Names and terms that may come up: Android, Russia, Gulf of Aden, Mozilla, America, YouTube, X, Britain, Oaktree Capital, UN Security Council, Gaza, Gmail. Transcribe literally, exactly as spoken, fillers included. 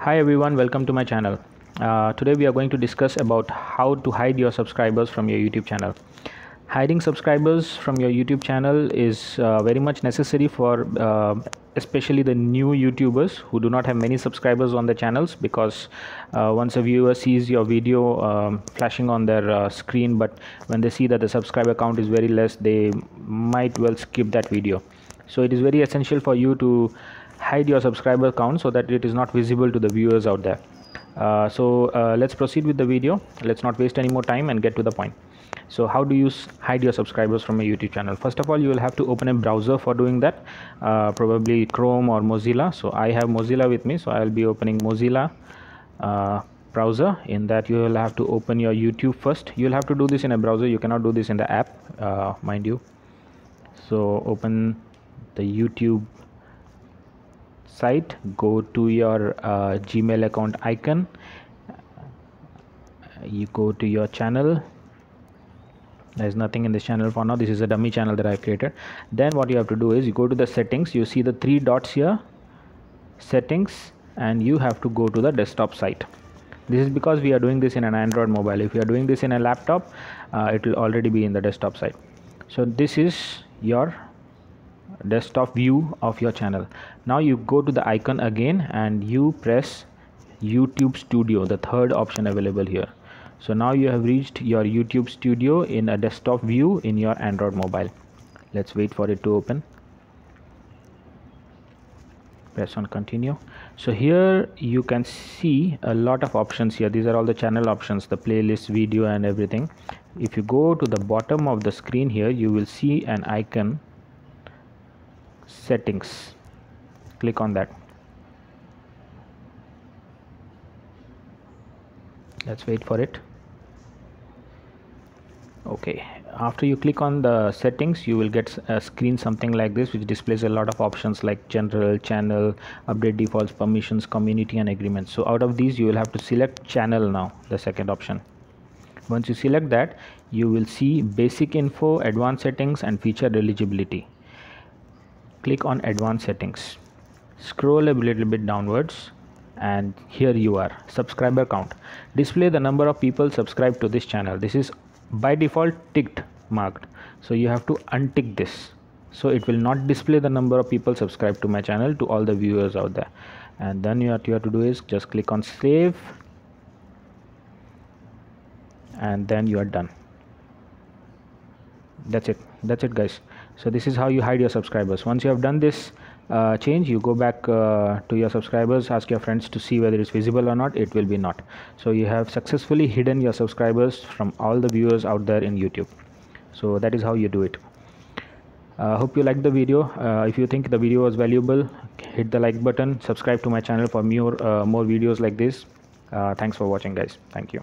Hi everyone, welcome to my channel. Uh, today we are going to discuss about how to hide your subscribers from your YouTube channel. Hiding subscribers from your YouTube channel is uh, very much necessary for uh, especially the new YouTubers who do not have many subscribers on their channels, because uh, once a viewer sees your video um, flashing on their uh, screen, but when they see that the subscriber count is very less, they might well skip that video. So it is very essential for you to hide your subscriber count so that it is not visible to the viewers out there. Uh, so uh, let's proceed with the video. Let's not waste any more time and get to the point. So how do you hide your subscribers from a YouTube channel? First of all, you will have to open a browser for doing that, uh, probably Chrome or Mozilla. So I have Mozilla with me, so I'll be opening Mozilla uh, browser. In that, you will have to open your YouTube first. You'll have to do this in a browser. You cannot do this in the app, uh, mind you. So open the YouTube site, go to your uh, Gmail account icon, you go to your channel. There's nothing in this channel for now. This is a dummy channel that I've created. Then what you have to do is you go to the settings. You see the three dots here, settings, and you have to go to the desktop site. This is because we are doing this in an Android mobile. If you are doing this in a laptop, uh, it will already be in the desktop site. So this is your desktop view of your channel. Now you go to the icon again and you press YouTube Studio, the third option available here. So now you have reached your YouTube Studio in a desktop view in your Android mobile. Let's wait for it to open. Press on continue. So here you can see a lot of options here. These are all the channel options, the playlist, video, and everything. If you go to the bottom of the screen here, you will see an icon, settings. Click on that. Let's wait for it. Okay, after you click on the settings, you will get a screen something like this, which displays a lot of options like general, channel, update defaults, permissions, community, and agreements. So out of these, you will have to select channel now, the second option. Once you select that, you will see basic info, advanced settings, and feature eligibility. Click on advanced settings, scroll a little bit downwards, and here you are, subscriber count. Display the number of people subscribed to this channel. This is by default ticked, marked, so you have to untick this, so it will not display the number of people subscribed to my channel to all the viewers out there. And then what you have to do is just click on save, and then you are done. That's it. That's it, guys. So this is how you hide your subscribers. Once you have done this uh, change, you go back uh, to your subscribers, ask your friends to see whether it's visible or not. It will be not. So you have successfully hidden your subscribers from all the viewers out there in YouTube. So that is how you do it. I uh, hope you liked the video. Uh, if you think the video was valuable, hit the like button, subscribe to my channel for more, uh, more videos like this. Uh, thanks for watching, guys. Thank you.